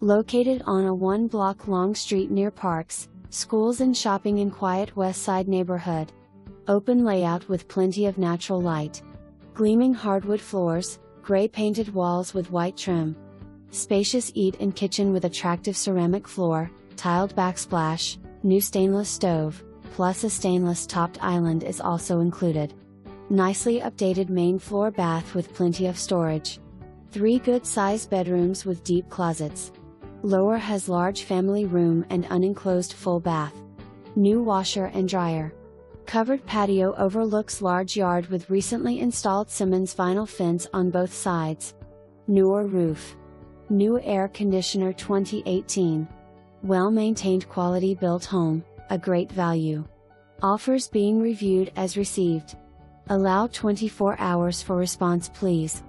Located on a one-block-long street near parks, schools and shopping in quiet West Side neighborhood. Open layout with plenty of natural light. Gleaming hardwood floors, gray painted walls with white trim. Spacious eat and kitchen with attractive ceramic floor, tiled backsplash, new stainless stove, plus a stainless topped island is also included. Nicely updated main floor bath with plenty of storage. 3 good-sized bedrooms with deep closets. Lower has large family room and unenclosed full bath. New washer and dryer. Covered patio overlooks large yard with recently installed Simmons vinyl fence on both sides. Newer roof. New air conditioner 2018. Well-maintained quality built home, a great value. Offers being reviewed as received. Allow 24 hours for response please.